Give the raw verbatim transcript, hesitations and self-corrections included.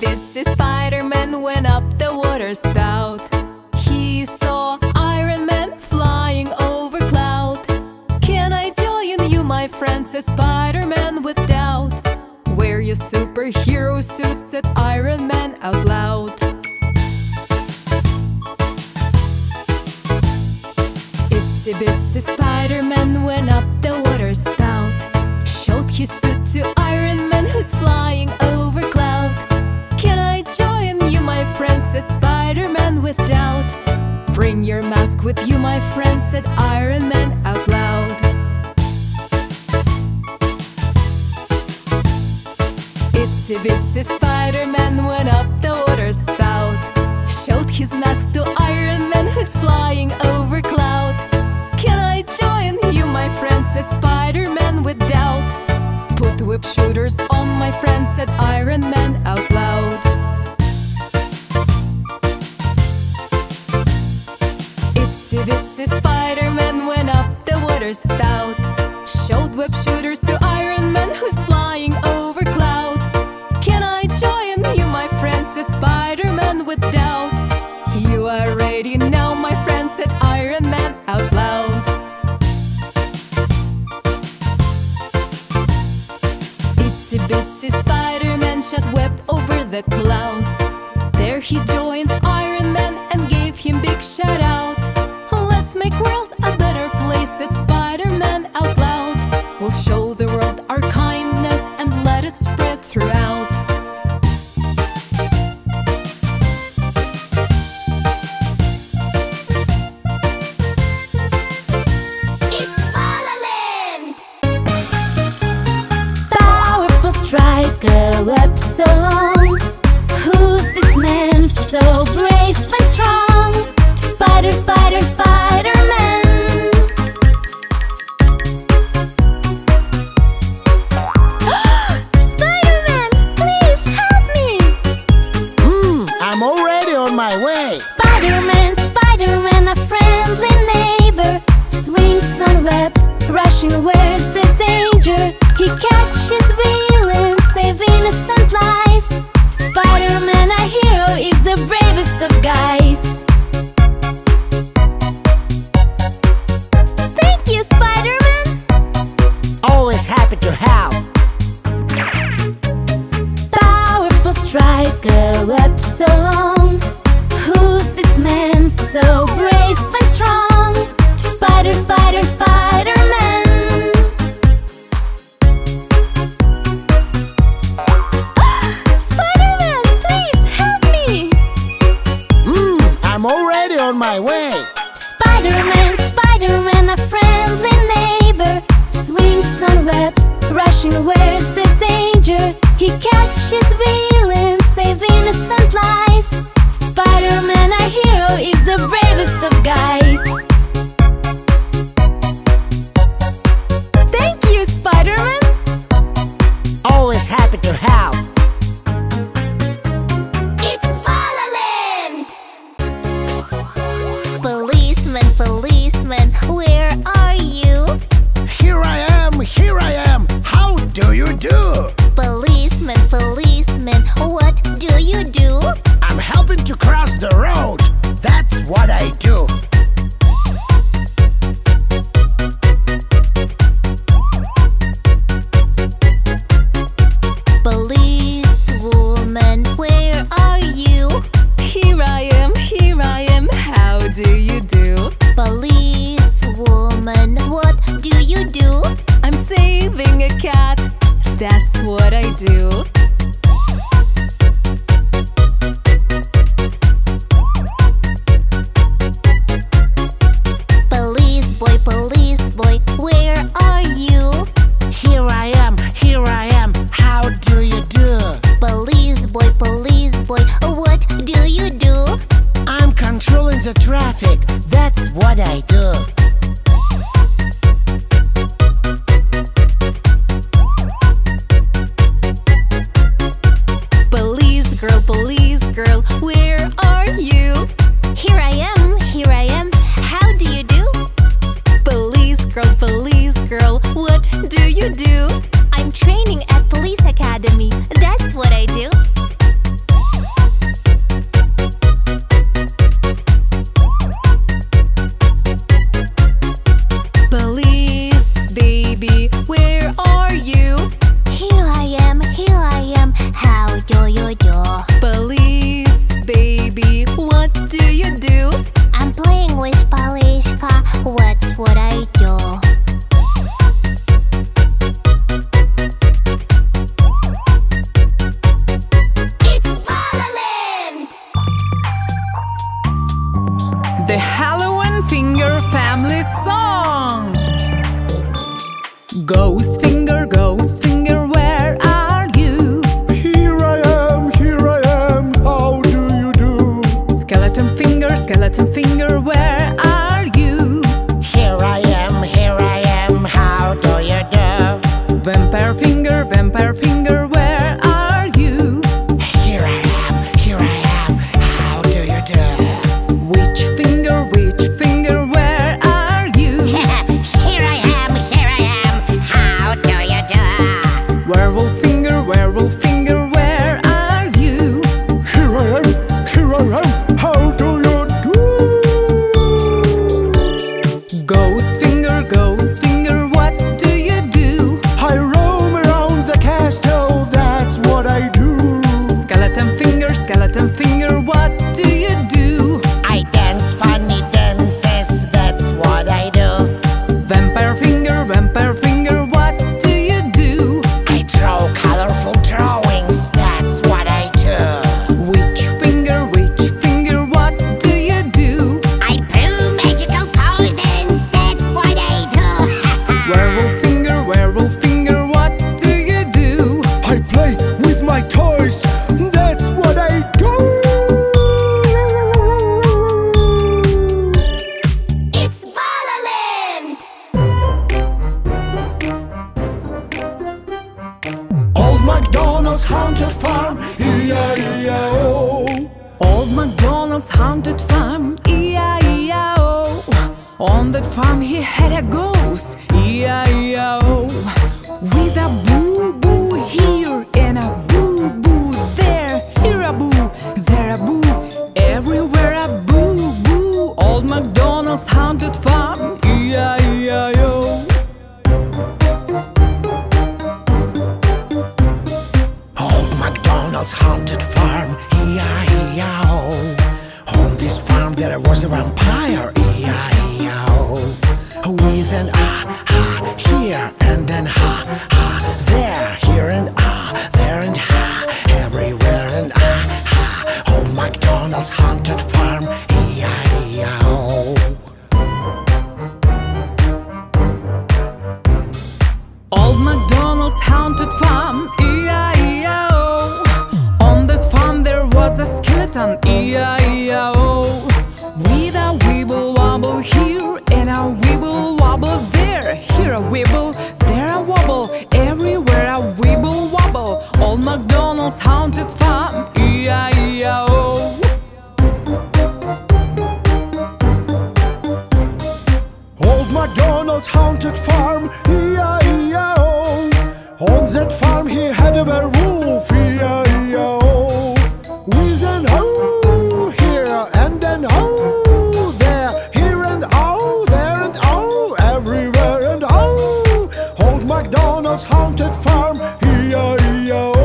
Bitsy Spider-Man went up the water spout. He saw Iron Man flying over cloud. Can I join you, my friend, said Spider-Man with doubt. Wear your superhero suit, said Iron Man out loud. Itsy Bitsy Spider-Man went up the water spout. Showed his suit to Iron Man, who's flying over cloud. Can I join you, my friend, said Spider-Man with doubt. Bring your mask with you, my friend, said Iron Man out loud. Itsy Bitsy Spider-Man went up the water spout. Showed his mask to Iron Man, who's flying over cloud. Can I join you, my friend, said Spider-Man with doubt. Put whip shooters on, my friend, said Iron Man out loud. Itsy Bitsy Spider-Man went up the water spout. Showed whip shooters to Iron Man, who's flying over cloud. Can I join you, my friend, said Spider-Man with doubt. You are ready now, my friend, said Iron Man out loud. Itsy Bitsy Spider-Man shot web over the cloud. There he joined Iron Man and gave him big shout out. Let's make world a better place, said Spider-Man out loud. We'll show the world our kindness and let it spread throughout. It's Balaland! Powerful striker, web song. Who's this man so brave and strong? Spider, spider, spider. Where's the danger? He catches villains, saves innocent lives. Spider-Man, our hero, is the bravest of guys. Thank you, Spider-Man! Always happy to help. Powerful striker, web song. Who's this man so brave and strong? Spider, spider, Spider-Man. My way. Spider-Man, Spider-Man, a friendly neighbor, swings on webs, rushing where's the danger. He catches villains, saves innocent lives. Spider-Man, our hero, is the bravest of guys. Thank you, Spider-Man! Always happy to help. Policeman, where are you? Here I am, here I am, how do you do? Policeman, policeman, what do you do? I'm helping to cross the road, that's what I do. Policewoman, where are you? Here I am, here I am, how do you do? Policewoman, what do you do? I'm saving a cat, that's what I do. Police boy, police boy, where are you? Here I am, here I am, how do you do? Police boy, police boy, what do you do? I'm controlling the traffic, that's what I do. where are you? Here I am, here I am, how do you do? Police, baby, what do you do? I'm playing with police car, what's what I do? The Halloween Finger Family Song. Ghost Finger, Ghost Finger, where are you? Here I am, here I am, how do you do? Skeleton Finger, Skeleton Finger, where are you? Here I am, here I am, how do you do? Vampire Finger, Vampire Finger, where are you? Here I am, here I am, how do you do? Witch Finger, Werewolf Finger, Werewolf Finger, where are you? Here I am, here I am, how do you do? Ghost Finger, Ghost Finger, what do you do? I roam around the castle, that's what I do. Skeleton Finger, Skeleton Finger, what do you do? I dance funny dances, that's what I do. Vampire Finger, Vampire Finger, what do you do? Haunted farm, E I E I O. Old MacDonald's haunted farm, E I E I O. On that farm he had a ghost, E I E I O. With a boo-boo here and a boo-boo there. Here a boo, there a boo, everywhere a boo-boo. Old MacDonald's haunted farm, E I E I O. Haunted farm, E I E I O. On this farm there was a vampire, E I E I O. With an ah, ah here and an ah, ah there. Here and ah, there and ah, everywhere and ah, ah. Oh, MacDonald's haunted farm, E I E I O. Old MacDonald's haunted farm, E I E I O. Was a skeleton, E I E I O. With a wibble wobble here and a wibble wobble there. Here a wibble, there a wobble, everywhere a wibble wobble. Old MacDonald's haunted farm, E I E I O. Old MacDonald's haunted farm, E I E I O. On that farm he had a werewolf, E I E I O. With an O here and an O there. Here and O, there and O, everywhere and O. Old MacDonald's haunted farm, E I E I O.